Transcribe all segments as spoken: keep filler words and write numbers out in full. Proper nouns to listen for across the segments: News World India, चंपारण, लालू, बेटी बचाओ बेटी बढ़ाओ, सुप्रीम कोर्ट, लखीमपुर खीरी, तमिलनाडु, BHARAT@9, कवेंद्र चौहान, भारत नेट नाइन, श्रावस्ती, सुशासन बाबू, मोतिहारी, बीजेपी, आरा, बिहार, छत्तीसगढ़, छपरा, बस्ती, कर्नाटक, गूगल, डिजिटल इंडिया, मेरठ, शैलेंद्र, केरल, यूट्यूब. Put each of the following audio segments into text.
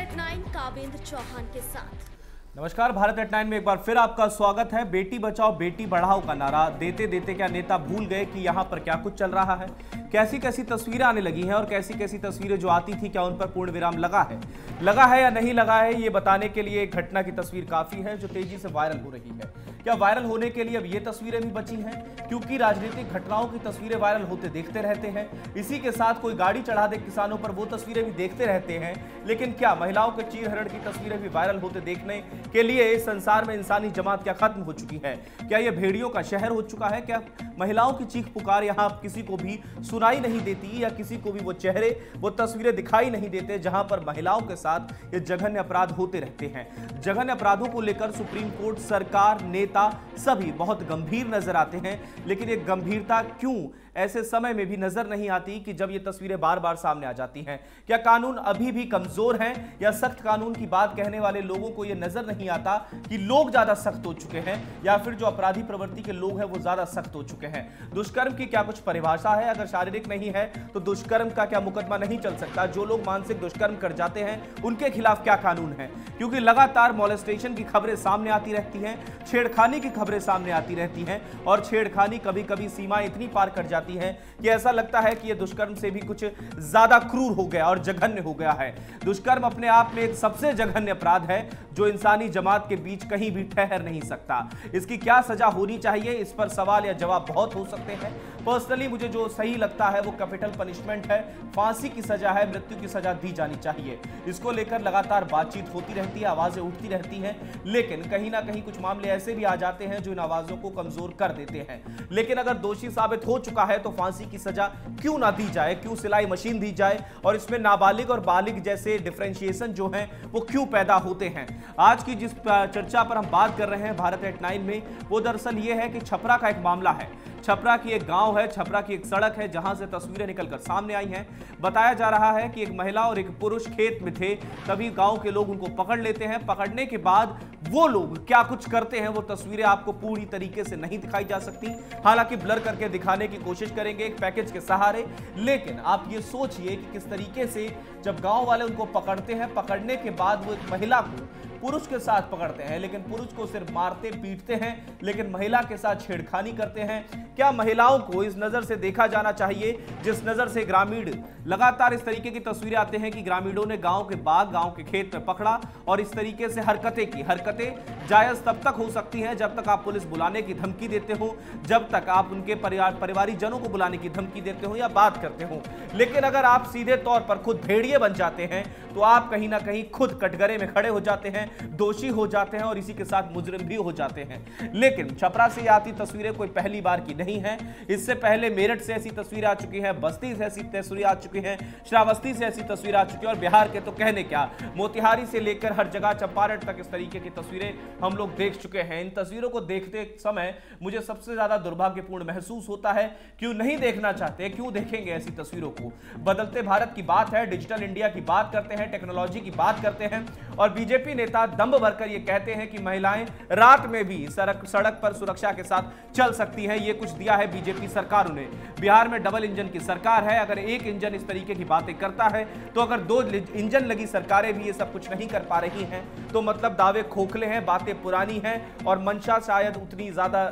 Net nine कवेंद्र चौहान के साथ। नमस्कार, भारत नेट नाइन में एक बार फिर आपका स्वागत है। बेटी बचाओ बेटी बढ़ाओ का नारा देते देते क्या नेता भूल गए कि यहाँ पर क्या कुछ चल रहा है। कैसी कैसी तस्वीरें आने लगी हैं और कैसी कैसी तस्वीरें जो आती थी क्या उन पर पूर्ण विराम लगा है लगा है या नहीं लगा है, ये बताने के लिए एक घटना की तस्वीर काफी है जो तेजी से वायरल हो रही है। क्या वायरल होने के लिए अब ये तस्वीरें भी बची हैं, क्योंकि राजनीतिक घटनाओं की तस्वीरें वायरल होते देखते रहते हैं। इसी के साथ कोई गाड़ी चढ़ा दे किसानों पर, वो तस्वीरें भी देखते रहते हैं। लेकिन क्या महिलाओं के चीरहरण की तस्वीरें भी वायरल होते देखने के लिए इस संसार में इंसानी जमात क्या खत्म हो चुकी है? क्या ये भेड़ियों का शहर हो चुका है? क्या महिलाओं की चीख पुकार यहाँ किसी को भी सुनाई नहीं देती या किसी को भी वो चेहरे वो तस्वीरें दिखाई नहीं देते जहां पर महिलाओं के साथ ये जघन्य अपराध होते रहते हैं? जघन्य अपराधों को लेकर सुप्रीम कोर्ट, सरकार, नेता सभी बहुत गंभीर नजर आते हैं, लेकिन ये गंभीरता क्यों ऐसे समय में भी नजर नहीं आती कि जब ये तस्वीरें बार बार सामने आ जाती हैं? क्या कानून अभी भी कमजोर हैं या सख्त कानून की बात कहने वाले लोगों को ये नजर नहीं आता कि लोग ज्यादा सख्त हो चुके हैं या फिर जो अपराधी प्रवृत्ति के लोग हैं वो ज्यादा सख्त हो चुके हैं? दुष्कर्म की क्या कुछ परिभाषा है? अगर शारीरिक नहीं है तो दुष्कर्म का क्या मुकदमा नहीं चल सकता? जो लोग मानसिक दुष्कर्म कर जाते हैं उनके खिलाफ क्या कानून है? क्योंकि लगातार मोलेस्टेशन की खबरें सामने आती रहती हैं, छेड़खानी की खबरें सामने आती रहती हैं और छेड़खानी कभी कभी सीमा इतनी पार कर जाती है कि ऐसा लगता है कि यह दुष्कर्म से भी कुछ ज्यादा क्रूर हो गया और जघन्य हो गया है। दुष्कर्म अपने आप में सबसे जघन्य अपराध है जो इंसानी जमात के बीच कहीं भी ठहर नहीं सकता। इसकी क्या सजा होनी चाहिए, इस पर सवाल या जवाब बहुत हो सकते हैं। पर्सनली मुझे जो सही लगता है वो कैपिटल पनिशमेंट है, फांसी की सजा है, मृत्यु की सजा दी जानी चाहिए। इसको लेकर लगातार बातचीत होती रहती है, आवाजें उठती रहती हैं, लेकिन कहीं ना कहीं कुछ मामले ऐसे भी आ जाते हैं जो इन आवाजों को कमजोर कर देते हैं। लेकिन अगर दोषी साबित हो चुका है तो फांसी की सजा क्यों ना दी जाए, क्यों सिलाई मशीन दी जाए और इसमें नाबालिग और बालिग जैसे डिफरेंशिएशन जो है वो क्यों पैदा होते हैं? आज की जिस चर्चा पर हम बात कर रहे हैं भारत नेट नाइन में, वो दरअसल ये है कि छपरा का एक मामला है। छपरा की एक गांव है, छपरा की एक सड़क है जहां से तस्वीरें निकलकर सामने आई हैं। बताया जा रहा है कि एक महिला और एक पुरुष खेत में थे, तभी गांव के लोग उनको पकड़ लेते हैं। पकड़ने के बाद वो लोग क्या कुछ करते हैं वो तस्वीरें आपको पूरी तरीके से नहीं दिखाई जा सकती, हालांकि ब्लर करके दिखाने की कोशिश करेंगे एक पैकेज के सहारे। लेकिन आप ये सोचिए कि किस तरीके से जब गाँव वाले उनको पकड़ते हैं, पकड़ने के बाद वो एक महिला को पुरुष के साथ पकड़ते हैं, लेकिन पुरुष को सिर्फ मारते पीटते हैं, लेकिन महिला के साथ छेड़खानी करते हैं। क्या महिलाओं को इस नजर से देखा जाना चाहिए जिस नजर से ग्रामीण, लगातार इस तरीके की तस्वीरें आते हैं कि ग्रामीणों ने गांव के बाग, गांव के खेत में पकड़ा और इस तरीके से हरकतें की। हरकतें जायज तब तक हो सकती हैं जब तक आप पुलिस बुलाने की धमकी देते हो, जब तक आप उनके परिवार परिवारिक जनों को बुलाने की धमकी देते हो या बात करते हो। लेकिन अगर आप सीधे तौर पर खुद भेड़िए बन जाते हैं तो आप कहीं ना कहीं खुद कटघरे में खड़े हो जाते हैं, दोषी हो जाते हैं और इसी के साथ मुजरिम भी हो जाते हैं। लेकिन छपरा से आती तस्वीरें कोई पहली बार की नहीं है। इससे पहले मेरठ से ऐसी तस्वीरें आ चुकी हैं, बस्ती से ऐसी तस्वीरें आ चुकी हैं, श्रावस्ती से ऐसी तस्वीरें आ चुकी हैं और बिहार के तो कहने क्या, मोतिहारी से लेकर हर जगह चंपारण तक इस तरीके की तस्वीरें हम लोग देख चुके हैं। इन तस्वीरों को देखते समय मुझे सबसे ज्यादा दुर्भाग्यपूर्ण महसूस होता है। क्यों नहीं देखना चाहते, क्यों देखेंगे ऐसी तस्वीरों को? बदलते भारत की बात है, डिजिटल इंडिया की बात करते हैं, टेक्नोलॉजी की बात करते हैं और बीजेपी ने दम भरकर ये कहते हैं कि महिलाएं रात में भी सड़क सड़क पर सुरक्षा के साथ चल सकती हैं। ये कुछ दिया है बीजेपी सरकार ने। बिहार में डबल इंजन की सरकार है, अगर एक इंजन इस तरीके की बातें करता है तो अगर दो इंजन लगी सरकारें भी ये सब कुछ नहीं कर पा रही हैं तो मतलब दावे खोखले हैं, बातें पुरानी हैं और मंशा शायद उतनी ज्यादा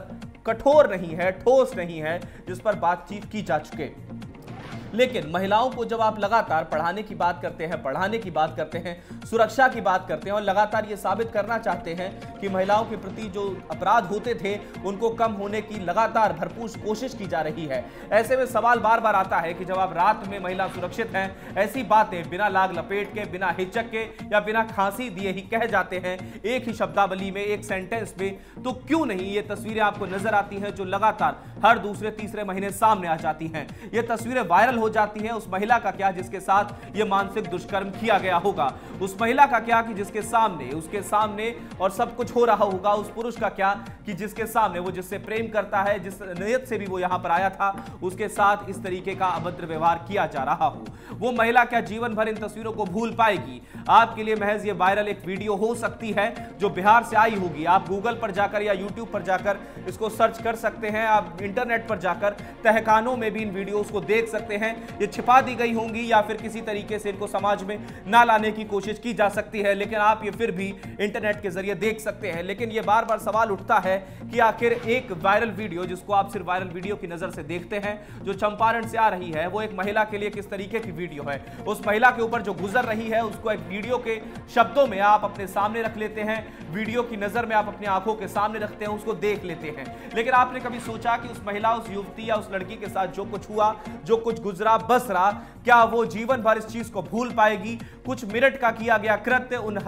कठोर नहीं है, ठोस नहीं है जिस पर बातचीत की जा चुके। लेकिन महिलाओं को जब आप लगातार पढ़ाने की बात करते हैं, पढ़ाने की बात करते हैं, सुरक्षा की बात करते हैं और लगातार ये साबित करना चाहते हैं कि महिलाओं के प्रति जो अपराध होते थे उनको कम होने की लगातार भरपूर कोशिश की जा रही है, ऐसे में सवाल बार बार आता है कि जब आप रात में महिला सुरक्षित हैं, ऐसी बातें बिना लाग लपेट के, बिना हिचक के या बिना खांसी दिए ही कह जाते हैं एक ही शब्दावली में, एक सेंटेंस में, तो क्यों नहीं ये तस्वीरें आपको नजर आती हैं जो लगातार हर दूसरे तीसरे महीने सामने आ जाती हैं? ये तस्वीरें वायरल हो जाती है। उस महिला का क्या जिसके साथ ये मानसिक दुष्कर्म किया गया होगा, उस महिला का क्या कि जिसके सामने उसके सामने और सब कुछ हो रहा होगा, उस पुरुष का क्या कि जिसके सामने वो जिससे प्रेम करता है, जिस नियत से भी वो यहां पर आया था, उसके साथ इस तरीके का अभद्र व्यवहार किया जा रहा हो। वो महिला क्या जीवन भर इन तस्वीरों को भूल पाएगी? आपके लिए महज ये वायरल एक वीडियो हो सकती है जो बिहार से आई होगी। आप गूगल पर जाकर या यूट्यूब पर जाकर इसको सर्च कर सकते हैं, आप इंटरनेट पर जाकर तहखानों में भी इन वीडियोस को देख सकते हैं। हैं ये छिपा दी गई होंगी या फिर किसी तरीके से इनको समाज में ना लाने की कोशिश की जा सकती है, लेकिन आप ये फिर भी इंटरनेट के जरिए देख सकते हैं। लेकिन ये बार बार सवाल उठता है कि आखिर एक वायरल वीडियो, जिसको आप सिर्फ वायरल वीडियो की नजर से देखते हैं, जो चंपारण से आ रही है, वो एक महिला के लिए किस तरीके की वीडियो है, उस महिला के ऊपर जो गुजर रही है उसको एक वीडियो के शब्दों में आप अपने सामने रख लेते हैं, वीडियो की नजर में आप अपनी आंखों के सामने रखते हैं, उसको देख लेते हैं। लेकिन आपने कभी सोचा कि उस महिला, उस युवती या उस लड़की के साथ जो कुछ हुआ, जो कुछ गुजरा बसरा, क्या वो जीवन भर इस चीज को भूल पाएगी? कुछ मिनट का किया गया कृत्य, उन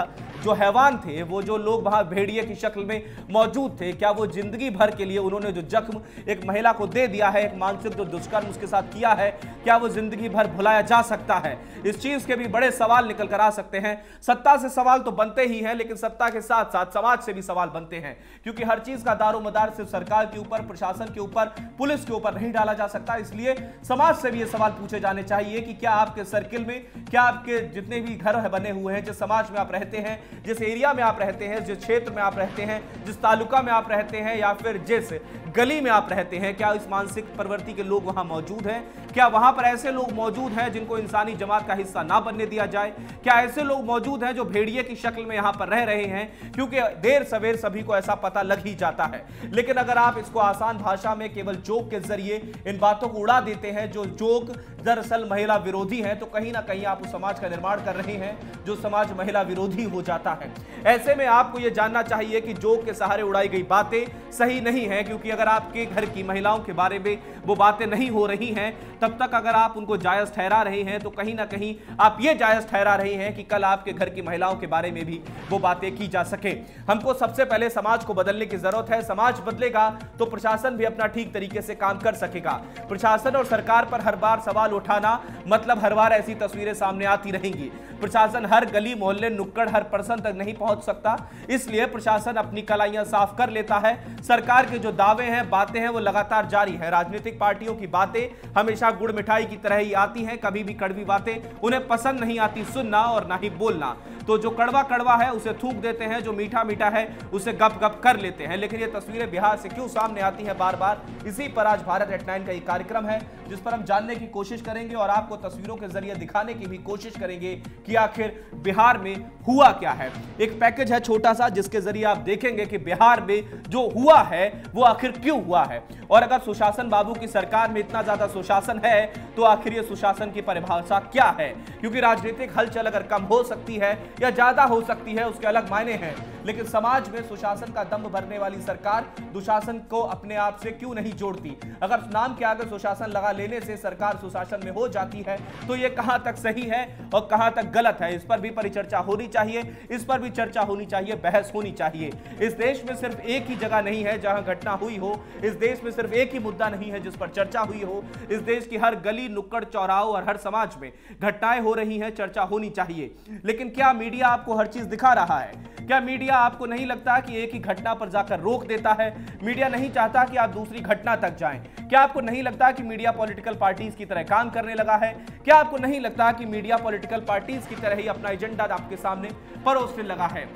जो हैवान थे, वो जो लोग वहां भेड़िए की शक्ल में मौजूद थे, क्या वो जिंदगी भर के लिए उन्होंने जो जख्म एक महिला को दे दिया है, एक मानसिक जो दुष्कर्म उसके साथ किया है, क्या वो जिंदगी भर भुलाया जा सकता है? इस चीज के भी बड़े सवाल निकल कर आ सकते हैं। सत्ता से सवाल तो बनते ही हैं, लेकिन सत्ता के साथ साथ समाज से भी सवाल बनते हैं, क्योंकि हर चीज का दारोमदार सिर्फ सरकार के ऊपर, प्रशासन के ऊपर, पुलिस के ऊपर नहीं डाला जा सकता। इसलिए समाज से भी ये सवाल पूछे जाने चाहिए कि क्या आपके सर्किल में, क्या आपके जितने भी घर बने हुए हैं, जिस समाज में आप रहते हैं, जिस एरिया में आप रहते हैं, जिस क्षेत्र में आप रहते हैं, जिस तालुका में आप रहते हैं, या फिर जिस गली में आप रहते हैं, क्या इस मानसिक प्रवृत्ति के लोग वहां मौजूद हैं? क्या वहां पर ऐसे लोग मौजूद हैं जिनको इंसानी जमात का हिस्सा ना बनने दिया जाए? क्या ऐसे लोग मौजूद हैं जो भेड़िए की शक्ल में यहां पर रह रहे हैं? क्योंकि देर सवेर सभी को ऐसा पता लग ही जाता है। लेकिन अगर आप इसको आसान भाषा में केवल जोक के जरिए इन बातों को उड़ा देते हैं, जो जोक दरअसल महिला विरोधी है, तो कहीं ना कहीं आप उस समाज का निर्माण कर रहे हैं जो समाज महिला विरोधी हो जाता है। ऐसे में आपको यह जानना चाहिए कि जोक के सहारे उड़ाई गई बातें सही नहीं है, क्योंकि अगर आपके घर की महिलाओं के बारे में वो बातें नहीं हो रही हैं, तब तक अगर आप उनको जायज ठहरा रहे हैं, तो कहीं ना कहीं आप ये जायज ठहरा रहे हैं कि कल आपके घर की महिलाओं के बारे में भी वो बातें की जा सके। हमको सबसे पहले समाज को बदलने की जरूरत है। समाज बदलेगा तो प्रशासन भी अपना ठीक तरीके से काम कर सकेगा। प्रशासन और सरकार पर हर बार सवाल उठाना मतलब हर बार ऐसी तस्वीरें सामने आती रहेंगी। प्रशासन हर गली मोहल्ले, नुक्कड़, हर पर्सन तक नहीं पहुंच सकता, इसलिए प्रशासन अपनी कलाइयां साफ कर लेता है। सरकार के जो दावे हैं, बातें हैं, वो लगातार जारी है। राजनीतिक पार्टियों की बातें हमेशा गुड़ मिठाई की तरह ही आती हैं, कभी भी कड़वी बातें उन्हें पसंद नहीं आती सुनना और ना ही बोलना। तो जो कड़वा कड़वा है उसे थूक देते हैं, जो मीठा मीठा है उसे गप गप कर लेते हैं। लेकिन ये तस्वीरें बिहार से क्यों सामने आती हैं बार बार, इसी पर आज भारत नेट नाइन का ये कार्यक्रम है, जिस पर हम जानने की कोशिश करेंगे और आपको तस्वीरों के जरिए दिखाने की भी कोशिश करेंगे कि आखिर बिहार में हुआ क्या है। एक पैकेज है छोटा सा, जिसके जरिए आप देखेंगे कि बिहार में जो हुआ है वो आखिर क्यों हुआ है, और अगर सुशासन बाबू की सरकार में इतना ज्यादा सुशासन है तो आखिर ये सुशासन की परिभाषा क्या है, क्योंकि राजनीतिक हलचल अगर कम हो सकती है या ज्यादा हो सकती है उसके अलग मायने हैं, लेकिन समाज में सुशासन का दम भरने वाली सरकार दुशासन को अपने आप से क्यों नहीं जोड़ती? अगर नाम के आगे सुशासन लगा लेने से सरकार सुशासन में हो जाती है, तो ये कहां तक सही है और कहां तक गलत है, इस पर भी परिचर्चा होनी चाहिए, इस पर भी चर्चा होनी चाहिए, बहस होनी चाहिए। इस देश में सिर्फ एक ही जगह नहीं है जहां घटना हुई हो, इस देश में सिर्फ एक ही मुद्दा नहीं है जिस पर चर्चा हुई हो। इस देश की हर गली, नुक्कड़, चौराहों और हर समाज में घटनाएं हो रही हैं, चर्चा होनी चाहिए। लेकिन क्या मीडिया आपको हर चीज दिखा रहा है? क्या मीडिया आपको नहीं लगता कि एक ही घटना पर जाकर रोक देता है? मीडिया नहीं चाहता कि आप दूसरी घटना तक जाएं। क्या आपको नहीं लगता कि मीडिया पॉलिटिकल पार्टीज की तरह काम करने लगा है? क्या आपको नहीं लगता कि मीडिया पॉलिटिकल पार्टीज की तरह ही अपना एजेंडा आपके सामने परोसने लगा है?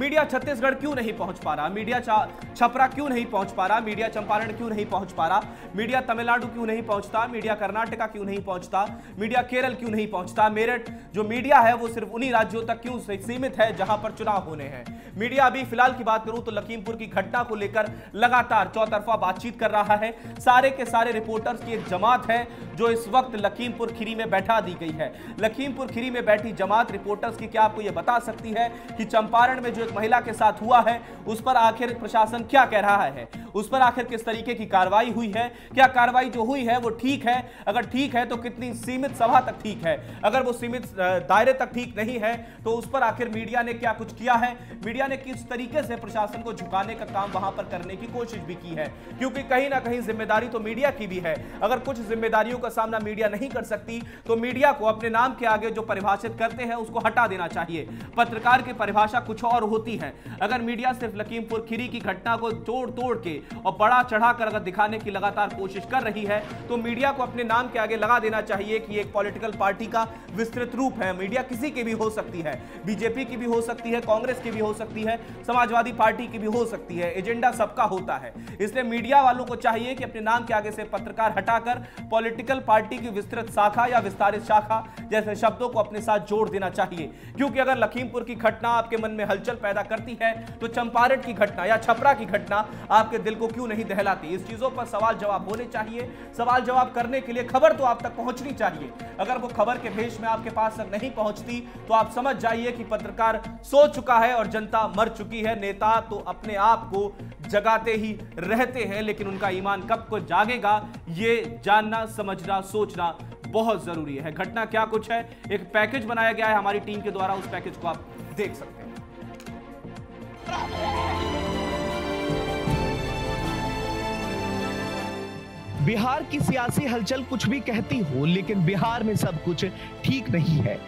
मीडिया छत्तीसगढ़ क्यों नहीं पहुंच पा रहा? मीडिया छपरा क्यों नहीं पहुंच पा रहा? मीडिया चंपारण क्यों नहीं पहुंच पा रहा? मीडिया तमिलनाडु क्यों नहीं पहुंचता? मीडिया कर्नाटक क्यों नहीं पहुंचता? मीडिया केरल क्यों नहीं पहुंचता? मेरठ जो मीडिया है वो सिर्फ उन्हीं राज्यों तक क्यों सीमित है जहां पर चुनाव होने हैं? मीडिया अभी फिलहाल की बात करूं तो लखीमपुर की घटना को लेकर लगातार चौतरफा बातचीत कर रहा है। सारे के सारे रिपोर्टर्स की एक जमात है जो इस वक्त लखीमपुर खीरी में बैठा दी गई है। लखीमपुर खीरी में बैठी जमात रिपोर्टर्स की क्या आपको यह बता सकती है कि चंपारण में एक महिला के साथ हुआ है उस पर आखिर प्रशासन क्या कह रहा है, उस पर आखिर किस तरीके की कार्रवाई हुई है? क्या कार्रवाई जो हुई है वो ठीक है? अगर ठीक है तो कितनी सीमित सभा तक ठीक है? अगर वो सीमित दायरे तक ठीक नहीं है तो उस पर आखिर मीडिया ने क्या कुछ किया है? मीडिया ने किस तरीके से प्रशासन को झुकाने का काम वहां पर करने की कोशिश भी की है, क्योंकि कहीं ना कहीं जिम्मेदारी तो मीडिया की भी है। अगर कुछ जिम्मेदारियों का सामना मीडिया नहीं कर सकती तो मीडिया को अपने नाम के आगे जो परिभाषित करते हैं उसको हटा देना चाहिए। पत्रकार की परिभाषा कुछ और होती हैं। अगर मीडिया सिर्फ लखीमपुर खीरी की घटना को तोड़ तोड़ के और बड़ा चढ़ाकर अगर दिखाने की लगातार कोशिश कर रही है तो मीडिया को अपने नाम के आगे लगा देना चाहिए कि एक पॉलिटिकल पार्टी का विस्तृत रूप है। मीडिया किसी की भी हो सकती है, बीजेपी की भी हो सकती है, कांग्रेस की भी हो सकती है, समाजवादी पार्टी की भी हो सकती है, एजेंडा सबका होता है। इसलिए मीडिया वालों को चाहिए कि अपने नाम के आगे से पत्रकार हटाकर पॉलिटिकल पार्टी की विस्तृत शाखा या विस्तारित शाखा जैसे शब्दों को अपने साथ जोड़ देना चाहिए, क्योंकि अगर लखीमपुर की घटना आपके मन में हलचल पैदा करती है तो चंपारण की घटना या छपरा की घटना आपके दिल को क्यों नहीं दहलाती। इस चीजों पर सवाल जवाब होने चाहिए। सवाल जवाब करने के लिए खबर तो आप तक पहुंचनी चाहिए। अगर वो खबर के भेष में आपके पास तक नहीं पहुंचती तो आप समझ जाइए कि पत्रकार सो चुका है और जनता मर चुकी है। नेता तो अपने आप को जगाते ही रहते हैं, लेकिन उनका ईमान कब को जागेगा ये जानना, समझना, सोचना बहुत जरूरी है। घटना क्या कुछ है, एक पैकेज बनाया गया है हमारी टीम के द्वारा, उस पैकेज को आप देख सकते हैं। बिहार की सियासी हलचल कुछ भी कहती हो, लेकिन बिहार में सब कुछ ठीक नहीं है,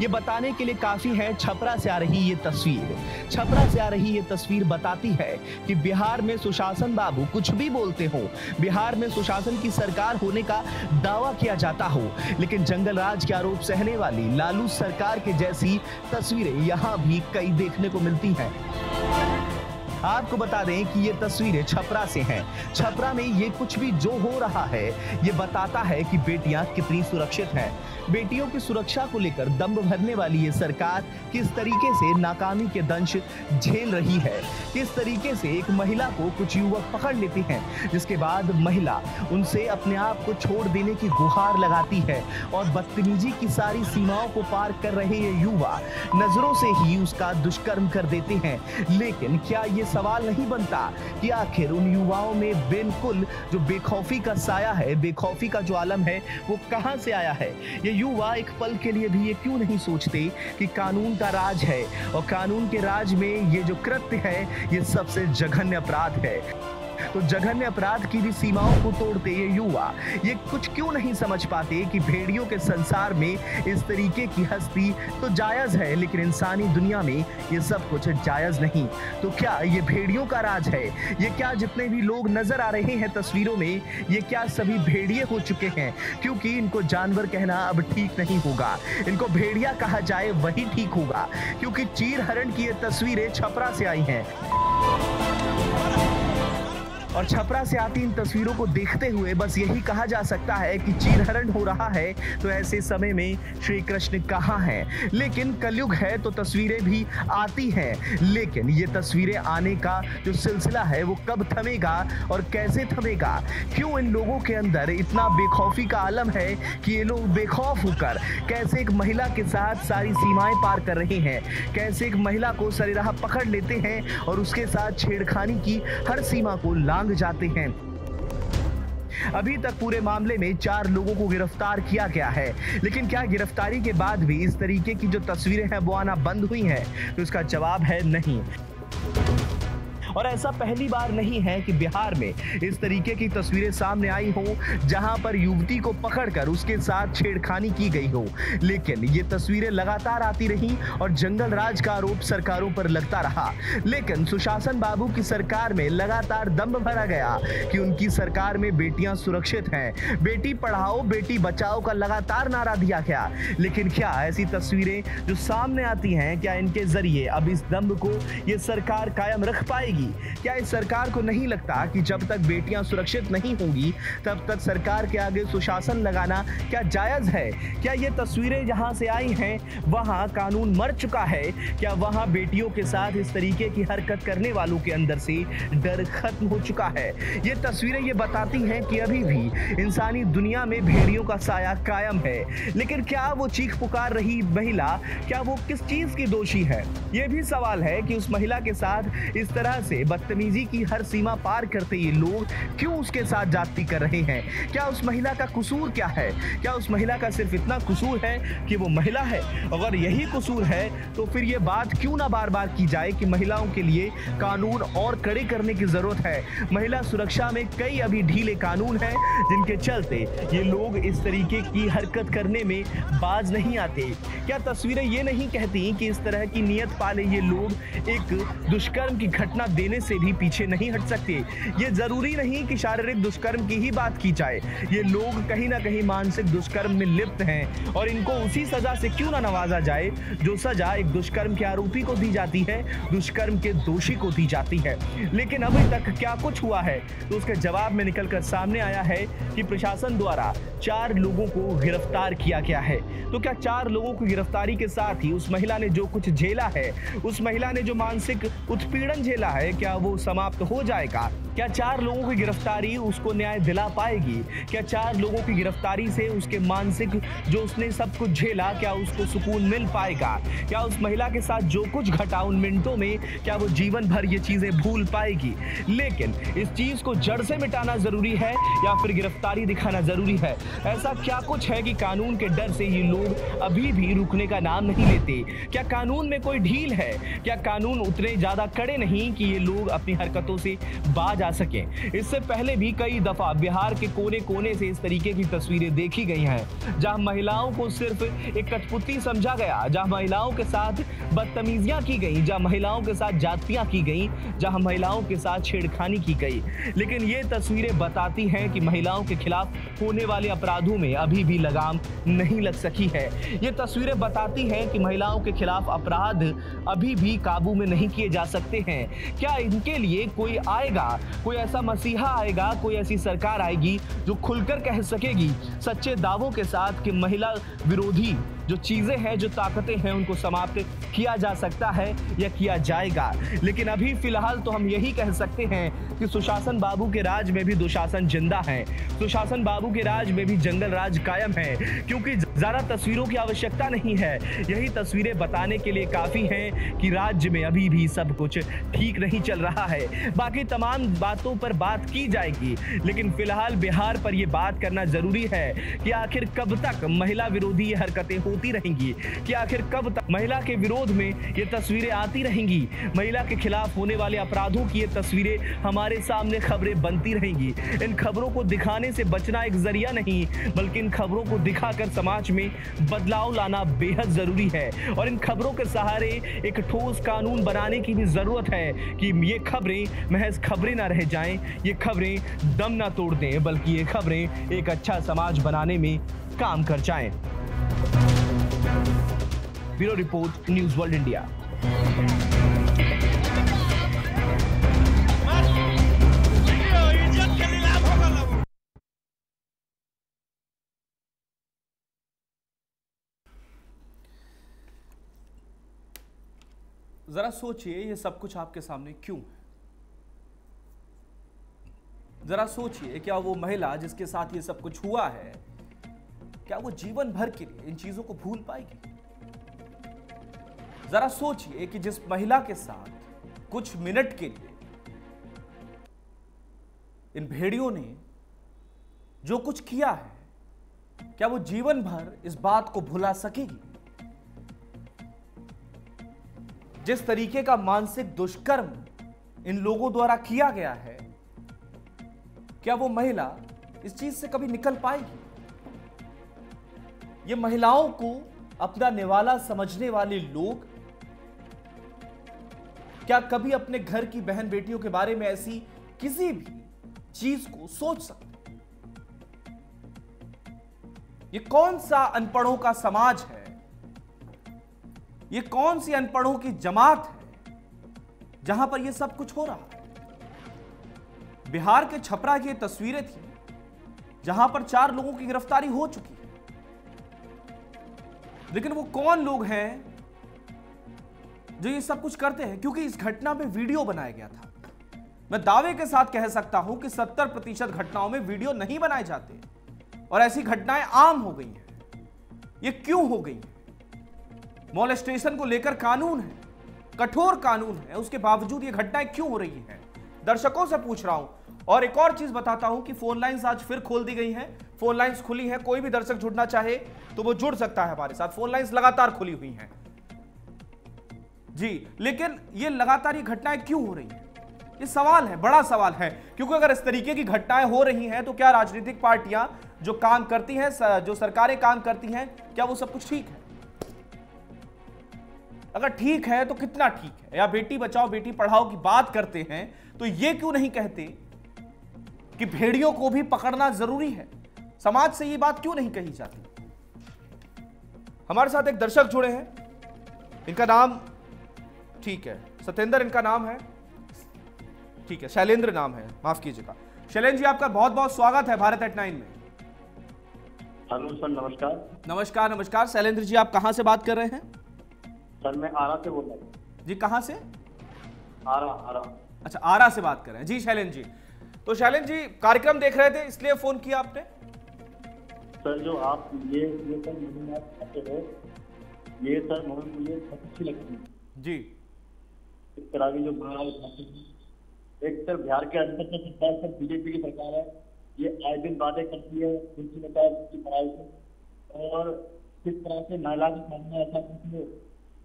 ये बताने के लिए काफी है छपरा से आ रही ये तस्वीर। छपरा से आ रही ये तस्वीर बताती है कि बिहार में सुशासन बाबू कुछ भी बोलते हो, बिहार में सुशासन की सरकार होने का दावा किया जाता हो, लेकिन जंगल राज के आरोप सहने वाली लालू सरकार के जैसी तस्वीरें यहाँ भी कई देखने को मिलती हैं। आपको बता दें कि ये तस्वीरें छपरा से हैं। छपरा में ये कुछ भी जो हो रहा है ये बताता है कि बेटियां कितनी सुरक्षित हैं। बेटियों की सुरक्षा को लेकर दंभ भरने वाली ये सरकार किस तरीके से नाकामी के दंश झेल रही है, किस तरीके से एक महिला को कुछ युवक पकड़ लेते हैं जिसके बाद महिला उनसे अपने आप को छोड़ देने की गुहार लगाती है और बदतमीजी की सारी सीमाओं को पार कर रहे ये युवा नजरों से ही उसका दुष्कर्म कर देते हैं। लेकिन क्या ये सवाल नहीं बनता कि आखिर उन युवाओं में बिल्कुल जो बेखौफी का साया है, बेखौफी का जो आलम है वो कहां से आया है? ये युवा एक पल के लिए भी ये क्यों नहीं सोचते कि कानून का राज है और कानून के राज में ये जो कृत्य है ये सबसे जघन्य अपराध है। तो जघन्य अपराध की भी सीमाओं को तोड़ते ये युवा ये कुछ क्यों नहीं समझ पाते कि भेड़ियों के संसार में इस तरीके की हस्ती तो जायज है, लेकिन इंसानी दुनिया में ये सब कुछ जायज नहीं। तो क्या ये भेड़ियों का राज है? ये क्या जितने भी लोग नजर आ रहे हैं तस्वीरों में ये क्या सभी भेड़िए हो चुके हैं? क्योंकि इनको जानवर कहना अब ठीक नहीं होगा, इनको भेड़िया कहा जाए वही ठीक होगा, क्योंकि चीर हरण की ये तस्वीरें छपरा से आई हैं। और छपरा से आती इन तस्वीरों को देखते हुए बस यही कहा जा सकता है कि चीरहरण हो रहा है तो ऐसे समय में श्री कृष्ण कहाँ हैं? लेकिन कलयुग है तो तस्वीरें भी आती हैं, लेकिन ये तस्वीरें आने का जो सिलसिला है वो कब थमेगा और कैसे थमेगा? क्यों इन लोगों के अंदर इतना बेखौफी का आलम है कि ये लोग बेखौफ होकर कैसे एक महिला के साथ सारी सीमाएं पार कर रहे हैं, कैसे एक महिला को सरेराह पकड़ लेते हैं और उसके साथ छेड़खानी की हर सीमा को जाते हैं। अभी तक पूरे मामले में चार लोगों को गिरफ्तार किया गया है, लेकिन क्या गिरफ्तारी के बाद भी इस तरीके की जो तस्वीरें हैं वो आना बंद हुई हैं? तो इसका जवाब है नहीं। और ऐसा पहली बार नहीं है कि बिहार में इस तरीके की तस्वीरें सामने आई हो जहां पर युवती को पकड़कर उसके साथ छेड़खानी की गई हो, लेकिन ये तस्वीरें लगातार आती रहीं और जंगल राज का आरोप सरकारों पर लगता रहा। लेकिन सुशासन बाबू की सरकार में लगातार दंभ भरा गया कि उनकी सरकार में बेटियां सुरक्षित हैं, बेटी पढ़ाओ बेटी बचाओ का लगातार नारा दिया गया। लेकिन क्या ऐसी तस्वीरें जो सामने आती हैं क्या इनके जरिए अब इस दंभ को ये सरकार कायम रख पाएगी? क्या इस सरकार को नहीं लगता कि जब तक बेटियां सुरक्षित नहीं होंगी तब तक सरकार के आगे सुशासन लगाना क्या जायज है? क्या ये तस्वीरें जहां से आई हैं वहां कानून मर चुका है? क्या वहां बेटियों के साथ इस तरीके की हरकत करने वालों के अंदर से डर खत्म हो चुका है? ये तस्वीरें ये बताती हैं कि अभी भी इंसानी दुनिया में भेड़ियों का साया कायम है, लेकिन क्या वो चीख पुकार रही महिला क्या वो किस चीज की दोषी है? यह भी सवाल है कि उस महिला के साथ इस तरह से बदतमीजी की हर सीमा पार करते ये लोग क्यों उसके साथ जाति कर रहे हैं? क्या उस महिला का कसूर क्या है? क्या उस महिला का सिर्फ इतना कसूर है कि वो महिला है? अगर यही कसूर है तो फिर ये बात क्यों ना बार बार की जाए कि महिलाओं के लिए कानून और कड़े करने की जरूरत है। महिला सुरक्षा में कई अभी ढीले कानून हैं जिनके चलते ये लोग इस तरीके की हरकत करने में बाज नहीं आते। क्या तस्वीरें ये नहीं कहती कि इस तरह की नियत पाले ये लोग एक दुष्कर्म की घटना देने से भी पीछे नहीं हट सकते? ये जरूरी नहीं कि शारीरिक दुष्कर्म की ही बात की जाए, ये लोग कहीं ना कहीं मानसिक दुष्कर्म में लिप्त हैं और इनको उसी सजा से क्यों ना नवाजा जाए जो सजा एक दुष्कर्म के आरोपी को दी जाती है, दुष्कर्म के दोषी को दी जाती है। लेकिन अभी तक क्या कुछ हुआ है? तो उसके जवाब में निकलकर सामने आया है कि प्रशासन द्वारा चार लोगों को गिरफ्तार किया गया है। तो क्या चार लोगों की गिरफ्तारी के साथ ही उस महिला ने जो कुछ झेला है, उस महिला ने जो मानसिक उत्पीड़न झेला है, क्या वो समाप्त हो जाएगा? क्या चार लोगों की गिरफ्तारी उसको न्याय दिला पाएगी? क्या चार लोगों की गिरफ्तारी से उसके मानसिक जो उसने सब कुछ झेला, क्या उसको सुकून मिल पाएगा? क्या उस महिला के साथ जो कुछ घटा उन मिनटों में, क्या वो जीवन भर ये चीजें भूल पाएगी? लेकिन इस चीज को जड़ से मिटाना जरूरी है या फिर गिरफ्तारी दिखाना जरूरी है? ऐसा क्या कुछ है कि कानून के डर से ये लोग अभी भी रुकने का नाम नहीं लेते? क्या कानून में कोई ढील है? क्या कानून उतने ज्यादा कड़े नहीं कि ये लोग अपनी हरकतों से बाज जा सके? इससे पहले भी कई दफा बिहार के कोने कोने से इस तरीके की तस्वीरें देखी गई हैं, जहां महिलाओं को सिर्फ एक कठपुतली समझा गया, जहां महिलाओं के साथ बदतमीजियां की गई, जहां महिलाओं के साथ जातियां की गई, जहां महिलाओं के साथ छेड़खानी की गई। लेकिन ये तस्वीरें बताती हैं कि महिलाओं के खिलाफ होने वाले अपराधों में अभी भी लगाम नहीं लग सकी है। ये तस्वीरें बताती हैं कि महिलाओं के खिलाफ अपराध अभी भी काबू में नहीं किए जा सकते हैं। क्या इनके लिए कोई आएगा? कोई ऐसा मसीहा आएगा? कोई ऐसी सरकार आएगी जो खुलकर कह सकेगी सच्चे दावों के साथ कि महिला विरोधी जो चीज़ें हैं, जो ताकतें हैं, उनको समाप्त किया जा सकता है या किया जाएगा? लेकिन अभी फिलहाल तो हम यही कह सकते हैं कि सुशासन बाबू के राज में भी दुशासन जिंदा है, सुशासन बाबू के राज में भी जंगल राज कायम है, क्योंकि ज़्यादा तस्वीरों की आवश्यकता नहीं है। यही तस्वीरें बताने के लिए काफ़ी हैं कि राज्य में अभी भी सब कुछ ठीक नहीं चल रहा है। बाकी तमाम बातों पर बात की जाएगी, लेकिन फिलहाल बिहार पर यह बात करना ज़रूरी है कि आखिर कब तक महिला विरोधी हरकतें होती रहेंगी, कि आखिर कब तक महिला के विरोध में ये तस्वीरें आती रहेंगी, महिला के खिलाफ होने वाले अपराधों की ये तस्वीरें हमारे सामने खबरें बनती रहेंगी। इन खबरों को दिखाने से बचना एक जरिया नहीं, बल्कि इन खबरों को दिखाकर समाज में बदलाव लाना बेहद जरूरी है और इन खबरों के सहारे एक ठोस कानून बनाने की भी जरूरत है कि ये खबरें महज खबरें ना रह जाएं, ये खबरें दम ना तोड़ दें, बल्कि ये खबरें एक अच्छा समाज बनाने में काम कर जाएं। Bureau report, news world India. जरा सोचिए ये सब कुछ आपके सामने क्यों है? जरा सोचिए, क्या वो महिला जिसके साथ ये सब कुछ हुआ है, क्या वो जीवन भर के लिए इन चीजों को भूल पाएगी? जरा सोचिए कि जिस महिला के साथ कुछ मिनट के लिए इन भेड़ियों ने जो कुछ किया है, क्या वो जीवन भर इस बात को भुला सकेगी? जिस तरीके का मानसिक दुष्कर्म इन लोगों द्वारा किया गया है, क्या वो महिला इस चीज से कभी निकल पाएगी? ये महिलाओं को अपना निवाला समझने वाले लोग क्या कभी अपने घर की बहन बेटियों के बारे में ऐसी किसी भी चीज को सोच सकते? ये कौन सा अनपढ़ों का समाज है? ये कौन सी अनपढ़ों की जमात है जहां पर यह सब कुछ हो रहा है? बिहार के छपरा की तस्वीरें थी जहां पर चार लोगों की गिरफ्तारी हो चुकी है, लेकिन वो कौन लोग हैं जो ये सब कुछ करते हैं? क्योंकि इस घटना में वीडियो बनाया गया था। मैं दावे के साथ कह सकता हूं कि सत्तर प्रतिशत घटनाओं में वीडियो नहीं बनाए जाते और ऐसी घटनाएं आम हो गई हैं। ये क्यों हो गई है? मॉलेस्टेशन को लेकर कानून है, कठोर कानून है, उसके बावजूद ये घटनाएं क्यों हो रही हैं? दर्शकों से पूछ रहा हूं। और एक और चीज बताता हूं कि फोन लाइंस आज फिर खोल दी गई हैं, फोन लाइंस खुली हैं, कोई भी दर्शक जुड़ना चाहे तो वो जुड़ सकता है हमारे साथ। फोन लाइंस लगातार खुली हुई हैं जी, लेकिन ये लगातार ये घटनाएं क्यों हो रही है, ये सवाल है, बड़ा सवाल है। क्योंकि अगर इस तरीके की घटनाएं हो रही हैं तो क्या राजनीतिक पार्टियां जो काम करती हैं, जो सरकारें काम करती हैं, क्या वो सब कुछ ठीक है? अगर ठीक है तो कितना ठीक है? या बेटी बचाओ बेटी पढ़ाओ की बात करते हैं तो ये क्यों नहीं कहते कि भेड़ियों को भी पकड़ना जरूरी है? समाज से ये बात क्यों नहीं कही जाती? हमारे साथ एक दर्शक जुड़े हैं, इनका नाम ठीक है सत्येंद्र, इनका नाम है ठीक है शैलेंद्र नाम है, माफ कीजिएगा। शैलेंद्र जी आपका बहुत बहुत स्वागत है भारत नेट नाइन में। हेलो सर, नमस्कार। नमस्कार नमस्कार शैलेंद्र जी, आप कहां से बात कर रहे हैं? सर मैं आरा से बोल रहा हूँ जी। कहाँ से? आरा। आरा, अच्छा आरा से बात कर रहे हैं जी शैलेंद्र जी। तो शैलेंद्र जी कार्यक्रम देख रहे थे इसलिए फोन किया आपने? सर जो आप ये ये सर ये सर मुझे अच्छी लगती है जी, इस तरह की जो एक सर बिहार के अंतर्गत सरकार सर बीजेपी की सरकार है, ये आए दिन बातें करती है और किस तरह से महिला के सामने ऐसा कुछ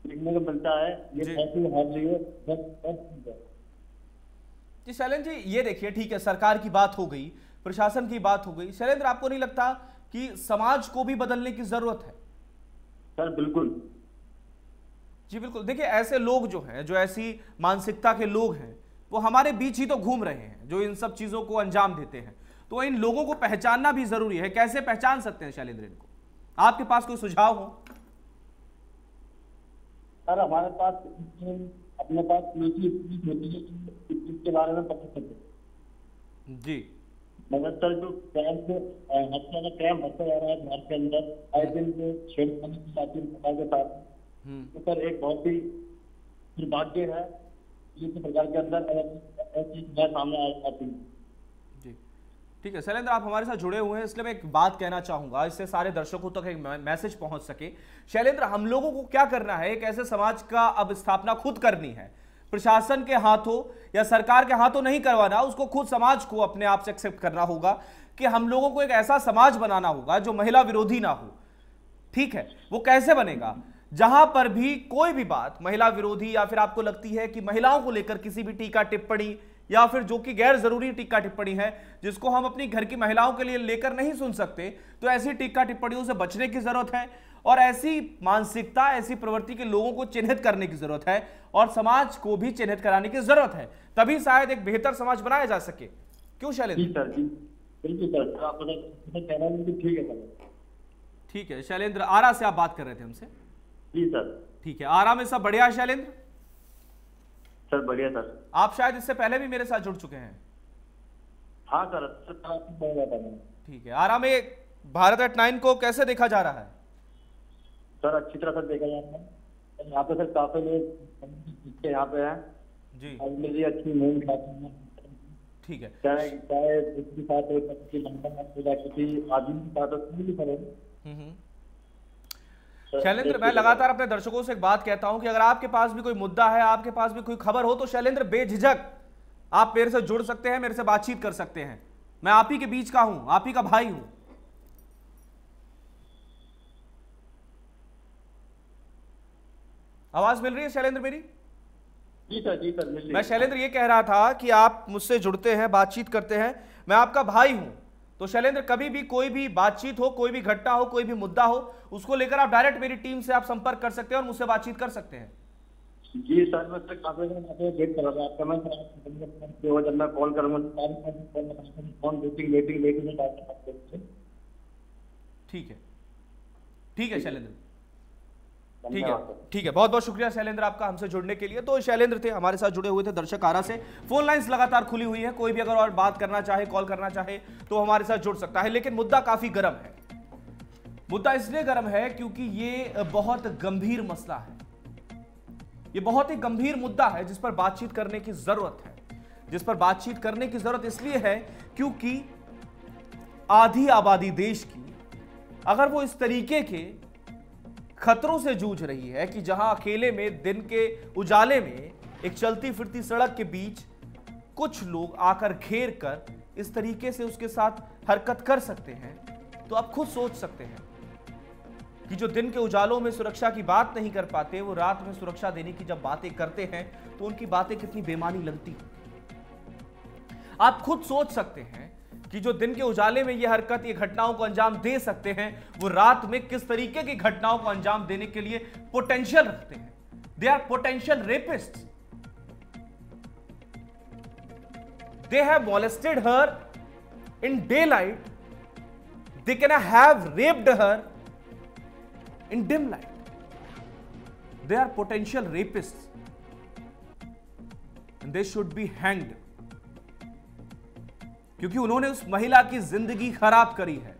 देखने को मिलता है, ये जी। शैलेंद्र जी ये देखिए, ठीक है सरकार की बात हो गई, प्रशासन की बात हो गई, शैलेंद्र आपको नहीं लगता कि समाज को भी बदलने की जरूरत है? सर बिल्कुल जी बिल्कुल। देखिए ऐसे लोग जो हैं, जो ऐसी मानसिकता के लोग हैं, वो हमारे बीच ही तो घूम रहे हैं जो इन सब चीजों को अंजाम देते हैं, तो इन लोगों को पहचानना भी जरूरी है। कैसे पहचान सकते हैं शैलेंद्र इनको? आपके पास कोई सुझाव हो? सर हमारे पास अपने पास के बारे में पता चलते जी, मगर सर जो कैंप से हत्या का कैंप हत्या जा रहा है बिहार के अंदर आए दिन से छेड़खानी की जाती है सरकार के साथ, तो सर एक बहुत ही दुर्भाग्य है जिस सरकार के अंदर ऐसी सामने आती है जी। ठीक है शैलेंद्र आप हमारे साथ जुड़े हुए हैं इसलिए मैं एक बात कहना चाहूंगा, इससे सारे दर्शकों तक एक मैसेज पहुंच सके। शैलेंद्र हम लोगों को क्या करना है, एक ऐसे समाज का अब स्थापना खुद करनी है, प्रशासन के हाथों या सरकार के हाथों नहीं करवाना, उसको खुद समाज को अपने आप से एक्सेप्ट करना होगा कि हम लोगों को एक ऐसा समाज बनाना होगा जो महिला विरोधी ना हो। ठीक है, वो कैसे बनेगा? जहां पर भी कोई भी बात महिला विरोधी या फिर आपको लगती है कि महिलाओं को लेकर किसी भी टीका टिप्पणी या फिर जो कि गैर जरूरी टीका टिप्पणी है जिसको हम अपनी घर की महिलाओं के लिए लेकर नहीं सुन सकते, तो ऐसी टीका टिप्पणियों से बचने की जरूरत है और ऐसी मानसिकता, ऐसी प्रवृत्ति के लोगों को चिन्हित करने की जरूरत है और समाज को भी चिन्हित कराने की जरूरत है, तभी शायद एक बेहतर समाज बनाया जा सके। क्यों शैलेंद्र? ठीक है शैलेंद्र, आरा से आप बात कर रहे थे हमसे जी सर। ठीक है, आरा में सब बढ़िया है शैलेंद्र? सर बढ़िया सर। आप शायद इससे पहले भी मेरे साथ जुड़ चुके हैं? हाँ सर, ठीक है। आरा में भारत नेट नाइन को कैसे देखा जा रहा है? सर अच्छी तरह से देखा जा रहा है, यहाँ पे सर काफी लोग यहाँ पे हैं जी, मुझे अच्छी मूवमेंट है। ठीक है, चाहे चाहे उसके साथ किसी लंबा किसी आदमी के साथ भी करें। शैलेंद्र मैं लगातार अपने दर्शकों से एक बात कहता हूं कि अगर आपके पास भी कोई मुद्दा है, आपके पास भी कोई खबर हो, तो शैलेंद्र बेझिझक आप मेरे से जुड़ सकते हैं, मेरे से बातचीत कर सकते हैं, मैं आप ही के बीच का हूं, आप ही का भाई हूं। आवाज मिल रही है शैलेंद्र मेरी? जी सर जी सर मिल रही है। मैं शैलेंद्र ये कह रहा था कि आप मुझसे जुड़ते हैं, बातचीत करते हैं, मैं आपका भाई हूं। तो शैलेंद्र कभी भी कोई भी बातचीत हो, कोई भी घटना हो, कोई भी मुद्दा हो, उसको लेकर आप डायरेक्ट मेरी टीम से आप संपर्क कर सकते हैं और मुझसे बातचीत कर सकते हैं जी सर। मैं काफी दिन से वेट कर रहा था आपका, मैं जब मैं कॉल करूंगा फोन वेटिंग वेटिंग वेटिंग में डाल सकते। ठीक है ठीक है शैलेंद्र, ठीक है ठीक है, बहुत बहुत शुक्रिया शैलेंद्र आपका हमसे जुड़ने के लिए। तो शैलेंद्र थे हमारे साथ, जुड़े हुए थे दर्शक आरा से। फोन लाइंस लगातार खुली हुई है, कोई भी अगर और बात करना चाहे, कॉल करना चाहे तो हमारे साथ जुड़ सकता है। लेकिन मुद्दा काफी गर्म है, मुद्दा इसलिए गर्म है क्योंकि ये बहुत गंभीर मसला है, ये बहुत ही गंभीर मुद्दा है जिस पर बातचीत करने की जरूरत है, जिस पर बातचीत करने की जरूरत इसलिए है क्योंकि आधी आबादी देश की अगर वो इस तरीके के खतरों से जूझ रही है कि जहां अकेले में दिन के उजाले में एक चलती फिरती सड़क के बीच कुछ लोग आकर घेर कर इस तरीके से उसके साथ हरकत कर सकते हैं, तो आप खुद सोच सकते हैं कि जो दिन के उजालों में सुरक्षा की बात नहीं कर पाते वो रात में सुरक्षा देने की जब बातें करते हैं तो उनकी बातें कितनी बेमानी लगती। आप खुद सोच सकते हैं कि जो दिन के उजाले में ये हरकत ये घटनाओं को अंजाम दे सकते हैं वो रात में किस तरीके की घटनाओं को अंजाम देने के लिए पोटेंशियल रखते हैं। They are potential rapist, they have molested her in day light, they can have raped her in dim light, they are potential rapist and they should be hanged, क्योंकि उन्होंने उस महिला की जिंदगी खराब करी है,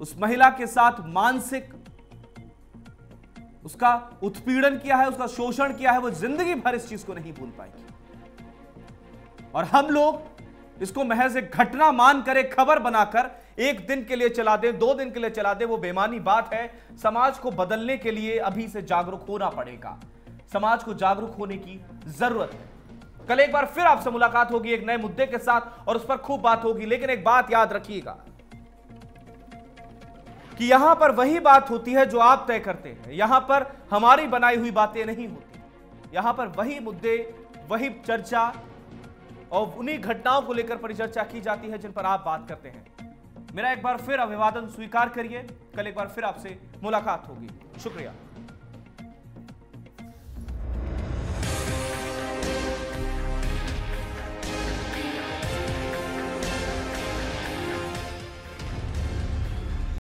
उस महिला के साथ मानसिक उसका उत्पीड़न किया है, उसका शोषण किया है। वो जिंदगी भर इस चीज को नहीं भूल पाएगी और हम लोग इसको महज एक घटना मानकर, एक खबर बनाकर एक दिन के लिए चला दें, दो दिन के लिए चला दें, वो बेमानी बात है। समाज को बदलने के लिए अभी से जागरूक होना पड़ेगा, समाज को जागरूक होने की जरूरत है। कल एक बार फिर आपसे मुलाकात होगी एक नए मुद्दे के साथ और उस पर खूब बात होगी, लेकिन एक बात याद रखिएगा कि यहां पर वही बात होती है जो आप तय करते हैं, यहां पर हमारी बनाई हुई बातें नहीं होती। यहां पर वही मुद्दे, वही चर्चा और उन्हीं घटनाओं को लेकर परिचर्चा की जाती है जिन पर आप बात करते हैं। मेरा एक बार फिर अभिवादन स्वीकार करिए, कल एक बार फिर आपसे मुलाकात होगी। शुक्रिया।